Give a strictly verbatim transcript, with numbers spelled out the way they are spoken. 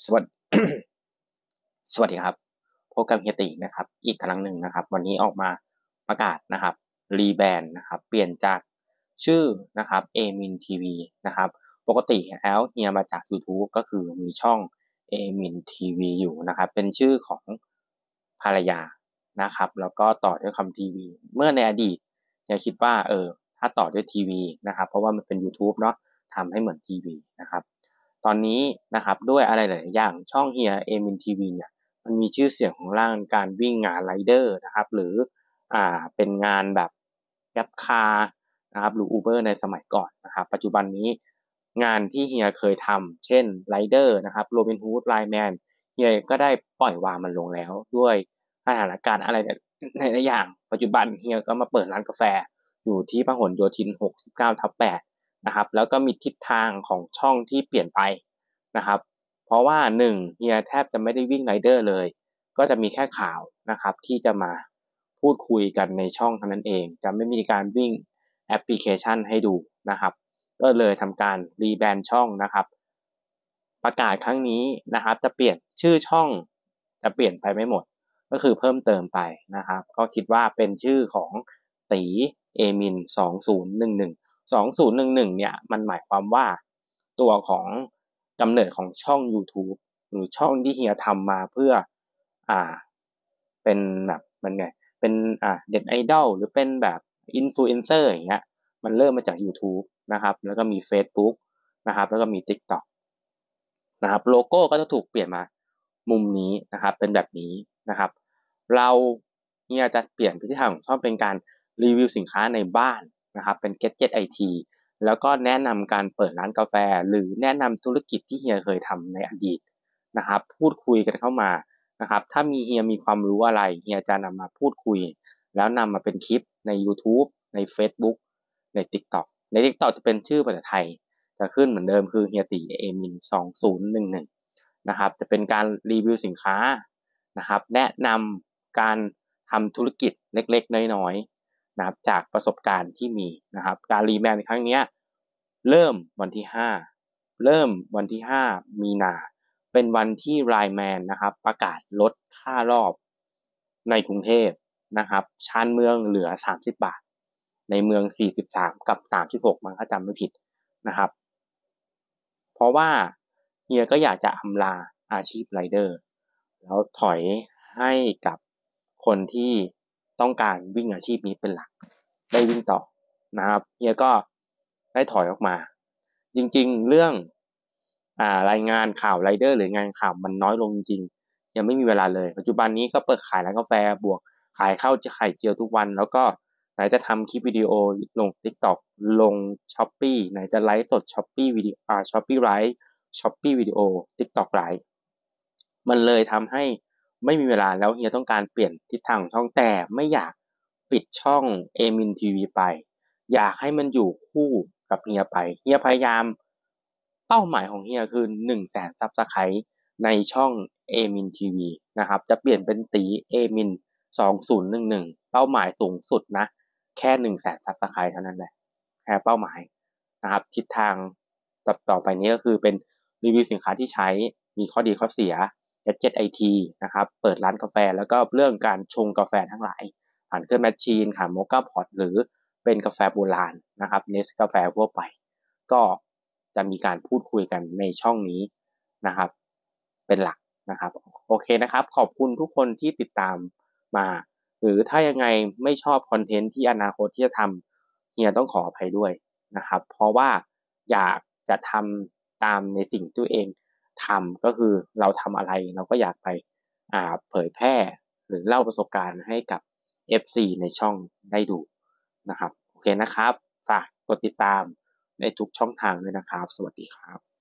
สวัสดี สวัสดีครับพบกับเฮียตินะครับอีกครั้งหนึ่งนะครับวันนี้ออกมาประกาศนะครับรีแบรนด์นะครับเปลี่ยนจากชื่อนะครับ Amin ที วี นะครับปกติแล้วเฮียมาจาก YouTube ก็คือมีช่อง Amin ที วี อยู่นะครับเป็นชื่อของภรรยานะครับแล้วก็ต่อด้วยคำทีวีเมื่อในอดีตเฮียคิดว่าเออถ้าต่อด้วยทีวีนะครับเพราะว่ามันเป็น YouTube เนาะทำให้เหมือนทีวีนะครับตอนนี้นะครับด้วยอะไรหลายอย่างช่องเฮีย Amin ที วี เนี่ยมันมีชื่อเสียงของร่างการวิ่งงานไรเดอร์นะครับหรืออ่าเป็นงานแบบแกร็บคาร์นะครับหรือ Uber ในสมัยก่อนนะครับปัจจุบันนี้งานที่เฮียเคยทำเช่นไรเดอร์นะครับโรบินฮูดไลน์แมนเฮียก็ได้ปล่อยวางมันลงแล้วด้วยสถานการณ์อะไรหลายอย่างปัจจุบันเฮียก็มาเปิดร้านกาแฟอยู่ที่พหลโยธิน หกสิบเก้าทับแปดนะครับแล้วก็มีทิศทางของช่องที่เปลี่ยนไปนะครับเพราะว่าหนึ่งเฮียแทบจะไม่ได้วิ่งไรเดอร์เลยก็จะมีแค่ข่าวนะครับที่จะมาพูดคุยกันในช่องเท่านั้นเองจะไม่มีการวิ่งแอปพลิเคชันให้ดูนะครับก็เลยทำการรีแบรนด์ช่องนะครับประกาศครั้งนี้นะครับจะเปลี่ยนชื่อช่องจะเปลี่ยนไปไม่หมดก็คือเพิ่มเติมไปนะครับก็คิดว่าเป็นชื่อของตีเอมินสองศูนย์หนึ่งหนึ่งสองศูนย์หนึ่งหนึ่งเนี่ยมันหมายความว่าตัวของกำเนิดของช่อง YouTube หรือช่องที่เฮียทำมาเพื่ออ่าเป็นแบบมันไงเป็นอ่าเด็ดไอดอลหรือเป็นแบบอินฟลูเอนเซอร์อย่างเงี้ยมันเริ่มมาจาก YouTube นะครับแล้วก็มี Facebook นะครับแล้วก็มี TikTok นะครับโลโก้ก็จะถูกเปลี่ยนมามุมนี้นะครับเป็นแบบนี้นะครับเราเฮียจะเปลี่ยนพฤติกรรมของช่องเป็นการรีวิวสินค้าในบ้านนะครับเป็น Gadget ไอ ที แล้วก็แนะนำการเปิดร้านกาแฟหรือแนะนำธุรกิจที่เฮียเคยทำในอดีตนะครับพูดคุยกันเข้ามานะครับถ้ามีเฮียมีความรู้อะไรเฮียจะนำมาพูดคุยแล้วนำมาเป็นคลิปใน YouTube ใน Facebook ใน TikTok ใน TikTok จะเป็นชื่อภาษาไทยจะขึ้นเหมือนเดิมคือเฮียติเอมินสองศูนย์หนึ่งหนึ่งนะครับจะเป็นการรีวิวสินค้านะครับแนะนำการทำธุรกิจเล็กๆน้อยๆนะครับจากประสบการณ์ที่มีนะครับการรีแบรนด์ครั้งนี้เริ่มวันที่ห้าเริ่มวันที่ห้ามีนาเป็นวันที่ไลน์แมนนะครับประกาศลดค่ารอบในกรุงเทพนะครับชานเมืองเหลือสามสิบบาทในเมืองสี่สิบสามกับสามสิบหกมันถ้าจำไม่ผิดนะครับเพราะว่าเฮียก็อยากจะอำลาอาชีพไรเดอร์แล้วถอยให้กับคนที่ต้องการวิ่งอาชีพนี้เป็นหลักได้วิ่งต่อนะครับเฮียก็ได้ถอยออกมาจริงๆเรื่องอ่ารายงานข่าวไรเดอร์หรืองานข่าวมันน้อยลงจริงๆยังไม่มีเวลาเลยปัจจุบันนี้ก็เปิดขายร้านกาแฟบวกขายข้าวจะไข่เจียวทุกวันแล้วก็ไหนจะทำคลิปวิดีโอลง TikTok ลง Shopee ไหนจะไลฟ์สด Shopee วิดีโออ่า Shopee ไลฟ์ Shopee วิดีโอ TikTok ไลฟ์มันเลยทำให้ไม่มีเวลาแล้วเฮียต้องการเปลี่ยนทิศทางช่องแต่ไม่อยากปิดช่องเอมินทีวีไปอยากให้มันอยู่คู่กับเฮียไปเฮียพยายามเป้าหมายของเฮียคือหนึ่งแสนซับสไครต์ในช่องเอมินทีวีนะครับจะเปลี่ยนเป็นตีเอมินสองศูนย์หนึ่งหนึ่งเป้าหมายสูงสุดนะแค่หนึ่งแสนซับสไครต์เท่านั้นแหละแค่เป้าหมายนะครับทิศทางต่อต่อไปนี้ก็คือเป็นรีวิวสินค้าที่ใช้มีข้อดีข้อเสียGadget ไอ ที นะครับเปิดร้านกาแฟแล้วก็เรื่องการชงกาแฟทั้งหลายผ่านเครื่องแมชชีนผ่านโมคาพอตหรือเป็นกาแฟโบราณนะครับเนสกาแฟทั่วไปก็จะมีการพูดคุยกันในช่องนี้นะครับเป็นหลักนะครับโอเคนะครับขอบคุณทุกคนที่ติดตามมาหรือถ้ายังไงไม่ชอบคอนเทนต์ที่อนาคตที่จะทำเฮียต้องขออภัยด้วยนะครับเพราะว่าอยากจะทำตามในสิ่งตัวเองทำก็คือเราทำอะไรเราก็อยากไปอ่าเผยแพร่หรือเล่าประสบการณ์ให้กับ เอฟ ซี ในช่องได้ดูนะครับโอเคนะครับฝากกดติดตามในทุกช่องทางด้วยนะครับสวัสดีครับ